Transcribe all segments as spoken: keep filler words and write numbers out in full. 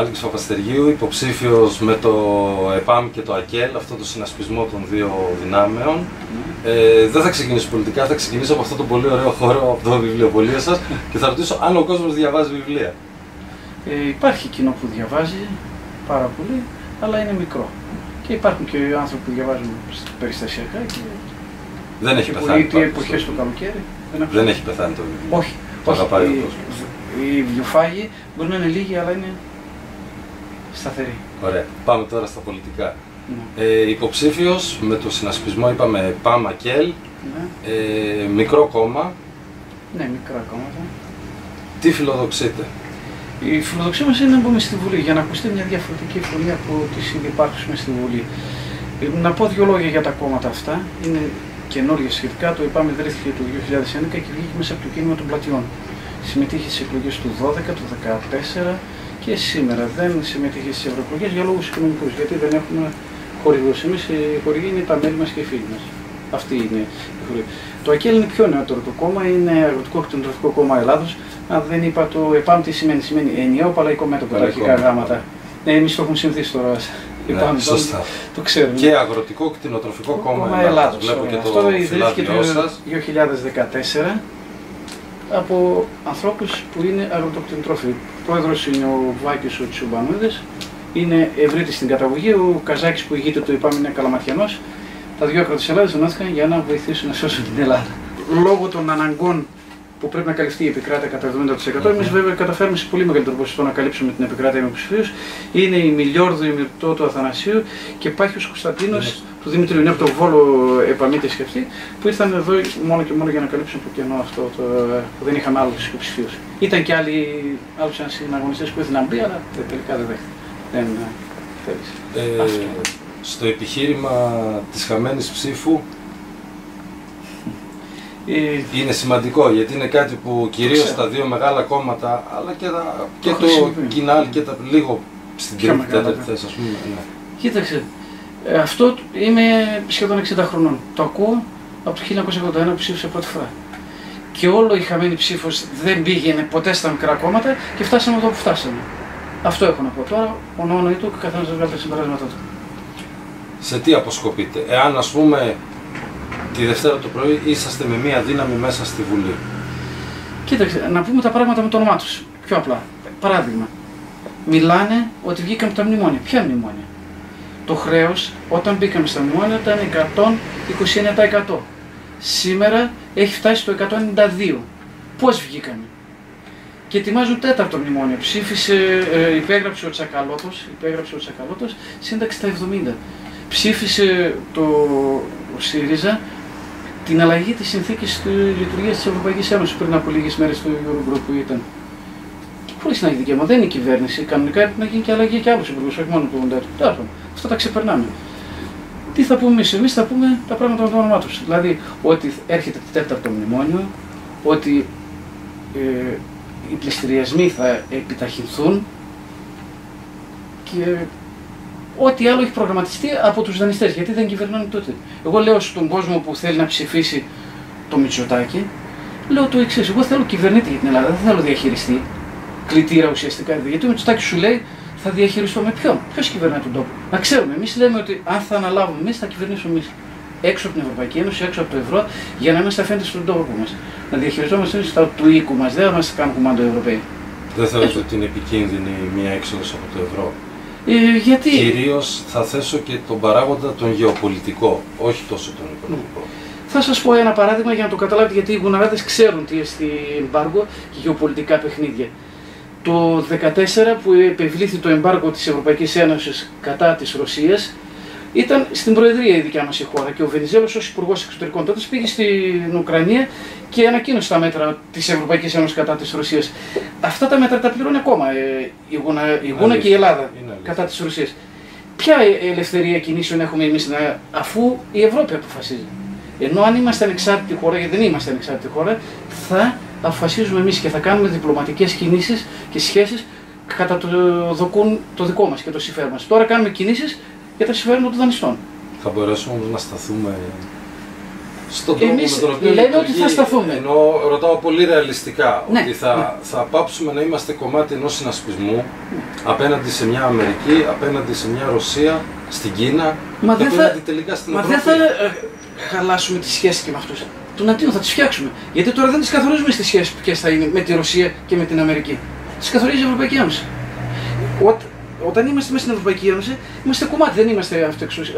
Alkis Papastergiou, υποψήφιος με το Ε Π Α Μ και το Α Κ Ε Λ, αυτό το συνασπισμό των δύο δυνάμεων. Ε, δεν θα ξεκινήσω πολιτικά, θα ξεκινήσω από αυτό το πολύ ωραίο χώρο, από το βιβλιοπωλείο σας και θα ρωτήσω αν ο κόσμος διαβάζει βιβλία. Ε, υπάρχει κοινό που διαβάζει πάρα πολύ, αλλά είναι μικρό. Και υπάρχουν και άνθρωποι που διαβάζουν περιστασιακά και... Δεν έχει πεθάνει. Και εποχές στο καλοκαίρι. Δεν, δεν έχει πεθάνει το βιβλίο. Όχι. Το όχι αγαπάει η, ο κόσμος. Οι βιβλιοφάγοι μπορεί να είναι λίγοι, αλλά είναι σταθεροί. Ωραία. Πάμε τώρα στα πολιτικά. Ναι. Ε, υποψήφιος με το συνασπισμό, είπαμε, πάμε Α Κ Ε Λ. Ναι. Ε, μικρό κόμμα. Ναι, μικρά κόμματα. Τι φιλοδοξείτε? Η φιλοδοξία μας είναι να μπούμε στη Βουλή, για να ακουστεί μια διαφορετική φωνή από τις ήδη υπάρχουσες στη Βουλή. Να πω δύο λόγια για τα κόμματα αυτά. Είναι καινούργια σχετικά. Το Ε Π Α Μ ιδρύθηκε το δύο χιλιάδες έντεκα και βγήκε μέσα από το κίνημα των πλατιών. Συμμετείχε στις εκλογές του δύο χιλιάδες δώδεκα, του δύο χιλιάδες δεκατέσσερα και σήμερα. Δεν συμμετείχε στις ευρωεκλογές για λόγους οικονομικούς, γιατί δεν έχουμε χορηγούς. Εμείς οι χορηγοί είναι τα μέλη μας και οι φίλοι μας. Αυτή είναι η χορηγή. Το Α Κ Ε Λ είναι πιο νεότερο το κόμμα, είναι αγροτικό και κτηνοτροφικό κόμμα Ελλάδος. Αν δεν είπα το Ε Π Α Μ τι σημαίνει, σημαίνει ενιαίο παλαϊκό μέτωπο, τα αρχικά γράμματα. Ναι, εμείς το έχουμε συνηθίσει τώρα. Ναι, πάμε, σωστά. Το ξέρουμε. Και αγροτικό κτηνοτροφικό κόμμα, κόμμα Ελλάδος. Βλέπω και αυτό το ιδρύθηκε το δύο χιλιάδες δεκατέσσερα από ανθρώπους που είναι αγροτοκτηνοτρόφοι. Πρόεδρος είναι ο Βάκης ο Τσιουμπανούδης, είναι ευρύτης στην καταγωγή. Ο Καζάκης που ηγείται το Ε Π Α Μ είναι καλαματιανός. Τα δύο άκρα της Ελλάδας δονάθηκαν για να βοηθήσουν να σώσουν την Ελλάδα. Λόγω των αναγκών που πρέπει να καλυφθεί η επικράτεια κατά εβδομήντα τοις εκατό, εμείς βέβαια καταφέρουμε σε πολύ μεγαλύτερο ποσοστό να καλύψουμε την επικράτεια με ψηφίους. Είναι η Μιλιόρδου, η Μυρτώ του Αθανασίου και Πάχιος Κωνσταντίνος του Δημήτριου. Είναι από το Βόλο επαμήτες και αυτοί που ήρθαν εδώ μόνο και μόνο για να καλύψουν το κενό αυτό το, που δεν είχαν άλλους υποψηφίους. Ήταν και άλλοι, άλλοι συναγωνιστές που ήθελαν να μπει, αλλά τελικά δεν δέχτηκαν. Ε, στο επιχείρημα της χαμένης ψήφου, είναι σημαντικό γιατί είναι κάτι που κυρίως τα δύο μεγάλα κόμματα, αλλά και, τα, και το κοινάλ και τα λίγο στην τρίτη τέταρτη θέση, ας πούμε. Ναι. Κοίταξε, αυτό είμαι σχεδόν εξήντα χρονών. Το ακούω από το χίλια εννιακόσια ογδόντα ένα που ψήφισα πρώτη φορά. Και όλο η χαμένη ψήφος δεν πήγαινε ποτέ στα μικρά κόμματα και φτάσαμε εδώ που φτάσαμε. Αυτό έχω να πω τώρα. Ονοώνω ή του και καθένας βγάλει τα συμπεράσματά του. Σε τι αποσκοπείτε, εάν ας πούμε τη Δευτέρα το πρωί είσαστε με μία δύναμη μέσα στη Βουλή? Κοίταξε, να πούμε τα πράγματα με το όνομά τους. Πιο απλά. Παράδειγμα, μιλάνε ότι βγήκαμε τα μνημόνια. Ποια μνημόνια? Το χρέος όταν μπήκαμε στα μνημόνια ήταν εκατόν είκοσι εννέα τοις εκατό. Σήμερα έχει φτάσει στο εκατόν ενενήντα δύο τοις εκατό. Πώς βγήκαμε? Και ετοιμάζουν τέταρτο μνημόνιο. Ψήφισε, ε, υπέγραψε ο Τσακαλώτος, υπέγραψε ο Τσακαλώτος, σύνταξη τα εβδομήντα. Ψήφισε το ο ΣΥΡΙΖΑ την αλλαγή της συνθήκης του λειτουργίας της Ευρωπαϊκής Ένωσης πριν από λίγες μέρες στο Eurogroup που ήταν. Χωρίς να έχει δικαίωμα, δεν είναι η κυβέρνηση. Κανονικά έπρεπε να γίνει και αλλαγή και άλλους υπουργούς, όχι μόνο του ογδόντα. Αυτά τα ξεπερνάμε. Τι θα πούμε εμείς? Εμείς θα πούμε τα πράγματα με το όνομά τους. Δηλαδή ότι έρχεται τέταρτο μνημόνιο, ότι ε, οι πληστηριασμοί θα επιταχυνθούν και ό,τι άλλο έχει προγραμματιστεί από τους δανειστές, γιατί δεν κυβερνάνε τότε. Εγώ λέω στον κόσμο που θέλει να ψηφίσει το Μιτζοτάκη, λέω το εξής: εγώ θέλω κυβερνήτη για την Ελλάδα, δεν θέλω διαχειριστή. Κλητήρα ουσιαστικά, γιατί ο Μιτζοτάκης σου λέει θα διαχειριστώ με ποιον? Ποιος κυβερνάει τον τόπο? Να ξέρουμε, εμείς λέμε ότι αν θα αναλάβουμε εμείς θα κυβερνήσουμε εμείς. Έξω από την Ευρωπαϊκή Ένωση, έξω από το ευρώ, για να είμαστε αφέντη στον τόπο μας. Να διαχειριζόμαστε εμείς τα του οίκου μας, δεν θα μας κάνουν κουμάντο Ευρωπαίοι. Δεν θεωρείτε ότι είναι επικίνδυνη μια έξοδος από το ευρώ? Ε, γιατί... Κυρίως θα θέσω και τον παράγοντα τον γεωπολιτικό, όχι τόσο τον οικονομικό. Θα σας πω ένα παράδειγμα για να το καταλάβετε, γιατί οι γουναράδες ξέρουν τι είναι εμπάργο και γεωπολιτικά παιχνίδια. Το δύο χιλιάδες δεκατέσσερα που επευλήθη το εμπάργο της Ευρωπαϊκής Ένωσης κατά της Ρωσίας, ήταν στην Προεδρία η δικιά μας η χώρα και ο Βενιζέλος ως Υπουργός Εξωτερικών τότε πήγε στην Ουκρανία και ανακοίνωσε τα μέτρα της Ευρωπαϊκής Ένωσης κατά της Ρωσίας. Αυτά τα μέτρα τα πληρώνει ακόμα ε, η, Γουνα, η Γούνα και η Ελλάδα κατά της Ρωσίας. Ποια ελευθερία κινήσεων έχουμε εμείς να, αφού η Ευρώπη αποφασίζει? Ενώ αν είμαστε ανεξάρτητη χώρα, γιατί δεν είμαστε ανεξάρτητη χώρα, θα αποφασίζουμε εμείς και θα κάνουμε διπλωματικές κινήσεις και σχέσεις κατά το δοκούν το δικό μας και το συμφέρον μας. Τώρα κάνουμε κινήσεις για τα συμφέροντα των δανειστών. Θα μπορέσουμε όμως να σταθούμε στον τρόπο εμείς με τον οποίο λέμε λειτουργεί, ότι θα σταθούμε. Ενώ ρωτάω πολύ ρεαλιστικά, ναι, ότι θα, ναι. θα πάψουμε να είμαστε κομμάτι ενός συνασπισμού, ναι, απέναντι σε μια Αμερική, απέναντι σε μια Ρωσία, στην Κίνα, μα και απέναντι θα, τελικά στην Ευρώπη. Μα δεν θα ε, χαλάσουμε τη σχέση και με αυτούς. Τον αντίον θα τις φτιάξουμε. Γιατί τώρα δεν τις καθορίζουμε στις σχέσεις ποιες θα είναι με τη Ρωσία και με την Αμερική. Τις καθορίζει η Ευρωπαϊκή Ένωση. Ό, όταν είμαστε μέσα στην Ευρωπαϊκή Ένωση, είμαστε κομμάτι, δεν είμαστε αυτοεξουσ...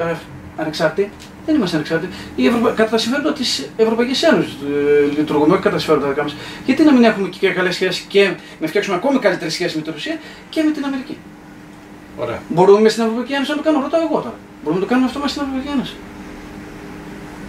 ανεξάρτητοι. Δεν είμαστε ανεξάρτητοι. Ευρωπα... Κατά τα συμφέροντα τη Ευρωπαϊκή Ένωση λειτουργούμε, όχι κατά τα συμφέροντα δικά μας. Γιατί να μην έχουμε και καλές σχέσεις και να φτιάξουμε ακόμη καλύτερες σχέσεις με τη Ρωσία και με την Αμερική. Ωραία. Μπορούμε στην Ευρωπαϊκή Ένωση να το κάνουμε, ρωτάω εγώ τώρα. Μπορούμε να το κάνουμε αυτό μέσα στην Ευρωπαϊκή Ένωση.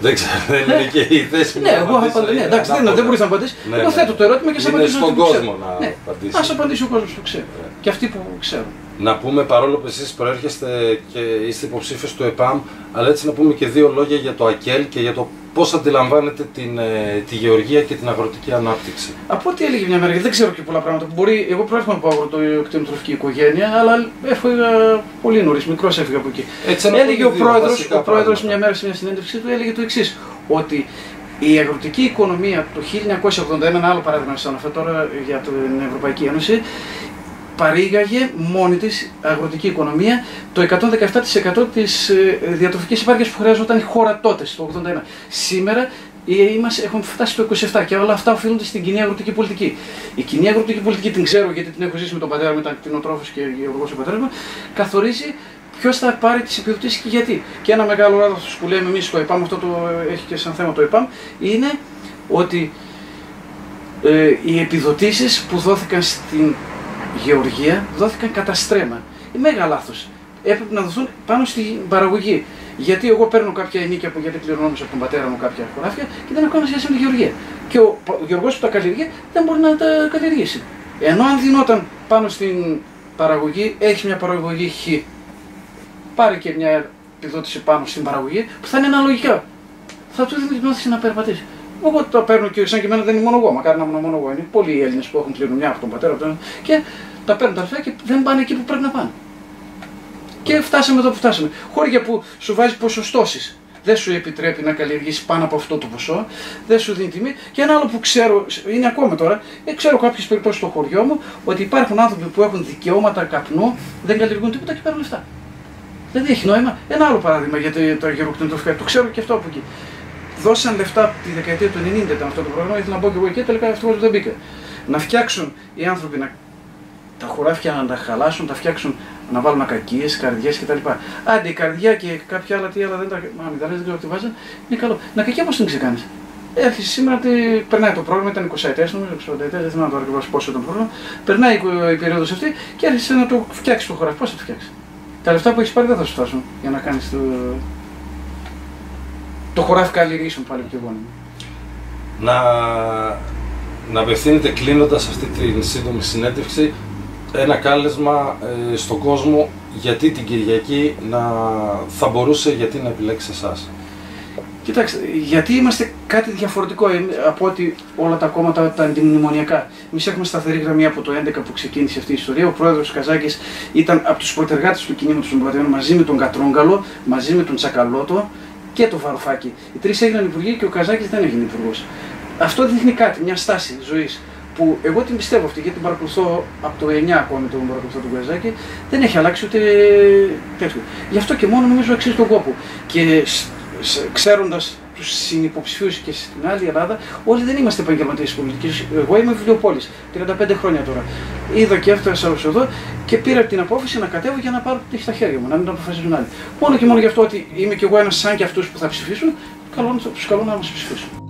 Δεν ξέρω, δεν είναι και η θέση μου. Ναι, εγώ θα απαντήσω. Εντάξει, δεν μπορεί να απαντήσει. Εγώ θέτω το ερώτημα και σε απαντήσω. Είναι στον κόσμο να απαντήσει. Ας απαντήσει ο κόσμος που ξέρει. Και αυτοί που ξέρουν. Να πούμε, παρόλο που εσείς προέρχεστε και είστε υποψήφιος του Ε Π Α Μ, αλλά έτσι να πούμε και δύο λόγια για το Α Κ Ε Λ και για το πώς αντιλαμβάνετε την, τη γεωργία και την αγροτική ανάπτυξη. Από ό,τι έλεγε μια μέρα, δεν ξέρω και πολλά πράγματα που μπορεί. Εγώ προέρχομαι από αγροτοκτηνοτροφική οικογένεια, αλλά έφυγα πολύ νωρίς, μικρός έφυγα από εκεί. Έτσι, έλεγε ο πρόεδρος, ο πρόεδρος μια μέρα σε μια συνέντευξή του, έλεγε το εξής, ότι η αγροτική οικονομία το χίλια εννιακόσια ογδόντα ένα, ένα άλλο παράδειγμα σας αναφέρω τώρα για την Ευρωπαϊκή Ένωση, παρήγαγε μόνη της αγροτική οικονομία το εκατόν δεκαεπτά τοις εκατό της διατροφικής επάρκειας που χρειαζόταν η χώρα τότε, το ογδόντα ένα. Σήμερα είμαστε, έχουμε φτάσει στο είκοσι επτά και όλα αυτά οφείλονται στην κοινή αγροτική πολιτική. Η κοινή αγροτική πολιτική την ξέρω γιατί την έχω ζήσει με τον πατέρα μου, ήταν κτηνοτρόφος και γεωργός ο πατέρας μου, καθορίζει ποιος θα πάρει τις επιδοτήσεις και γιατί. Και ένα μεγάλο λάθος που λέμε εμείς στο Ε Π Α Μ, αυτό το έχει και σαν θέμα το Ε Π Α Μ, είναι ότι ε, οι επιδοτήσεις που δόθηκαν στην γεωργία δόθηκαν κατά στρέμα. Μέγα λάθος. Έπρεπε να δοθούν πάνω στην παραγωγή. Γιατί εγώ παίρνω κάποια ενίκια που γιατί κληρονόμησα από τον πατέρα μου κάποια χωράφια και δεν έχω καμία σχέση με τη γεωργία. Και ο, ο γεωργός που τα καλλιεργεί δεν μπορεί να τα καλλιεργήσει. Ενώ αν δινόταν πάνω στην παραγωγή, έχει μια παραγωγή χ. Πάρε και μια επιδότηση πάνω στην παραγωγή που θα είναι αναλογικά. Θα του δίνει την όθηση να περπατήσει. Εγώ το παίρνω και σαν και εμένα δεν είναι μόνο εγώ, μακάρι να ήμουν μόνο εγώ. Είναι πολλοί οι Έλληνες που έχουν κληρονομιά από τον πατέρα του και τα παίρνουν τα λεφτά και δεν πάνε εκεί που πρέπει να πάνε. Και φτάσαμε εδώ που φτάσαμε. Χώρια που σου βάζει ποσοστώσεις. Δεν σου επιτρέπει να καλλιεργήσει πάνω από αυτό το ποσό, δεν σου δίνει τιμή. Και ένα άλλο που ξέρω, είναι ακόμα τώρα, ε, ξέρω κάποιες περιπτώσεις στο χωριό μου ότι υπάρχουν άνθρωποι που έχουν δικαιώματα καπνού, δεν καλλιεργούν τίποτα και παίρνουν λεφτά. Δηλαδή έχει νόημα. Ένα άλλο παράδειγμα για το γεωργοκτηνοτροφικά, το ξέρω και αυτό από εκεί. Δώσαν λεφτά τη δεκαετία του ενενήντα ήταν αυτό το πρόγραμμα, ήθελα να μπω και εγώ εκεί, τελικά αυτό δεν μπήκα. Να φτιάξουν οι άνθρωποι να... τα χωράφια να τα χαλάσουν, τα φτιάξουν να βάλουν ακακίες, καρδιές κτλ. Άντε η καρδιά και κάποια άλλα τι άλλα δεν τα. Μα μηδανές δεν ξέρω τι βάζαν, είναι καλό. Να κακιά πώς την ξεκάνεις. Έρχεσαι σήμερα ότι περνάει το πρόγραμμα, ήταν είκοσι ετές, νομίζω, εξήντα ετές, δεν θυμάμαι τώρα πόσο ήταν το πρόγραμμα. Περνάει η περίοδος αυτή και έρχεσαι να το φτιάξεις το χωράφι. Πώς θα το φτιάξεις. Τα λεφτά που έχεις πάρει δεν θα σου φτάσουν για να κάνεις το. Το χωράφι καλλιεργήσουν πάλι και εγώ. Να, να απευθύνετε κλείνοντας αυτή την σύντομη συνέντευξη ένα κάλεσμα ε, στον κόσμο γιατί την Κυριακή να, θα μπορούσε γιατί να επιλέξει εσάς. Κοιτάξτε, γιατί είμαστε κάτι διαφορετικό από ότι όλα τα κόμματα τα αντιμνημονιακά. Εμείς έχουμε σταθερή γραμμή από το δύο χιλιάδες έντεκα που ξεκίνησε αυτή η ιστορία. Ο πρόεδρος Καζάκης ήταν από τους πρωτεργάτες του κινήματος των Πατριών μαζί με τον Κατρόγκαλο, μαζί με τον Τσακαλώτο και το Βαρουφάκη. Οι τρεις έγιναν υπουργοί και ο Καζάκης δεν έγινε υπουργός. Αυτό δείχνει κάτι, μια στάση ζωής που εγώ την πιστεύω αυτή γιατί την παρακολουθώ από το εννιά ακόμη τον παρακολουθώ τον Καζάκη. Δεν έχει αλλάξει ούτε τέτοιο. Γι' αυτό και μόνο νομίζω αξίζει τον κόπο. Και ξέροντας τους συνυποψηφίους και στην άλλη Ελλάδα, όλοι δεν είμαστε επαγγελματίες πολιτικής. Εγώ είμαι βιβλιοπόλης, τριάντα πέντε χρόνια τώρα. Είδα και έφτασα ως εδώ και πήρα την απόφαση να κατέβω για να πάρω το τύχη στα χέρια μου, να μην το αποφασίζουν άλλοι. Μόνο και μόνο γι' αυτό ότι είμαι κι εγώ ένας σαν κι αυτούς που θα ψηφίσουν, καλό, τους καλώ να μας ψηφίσουν.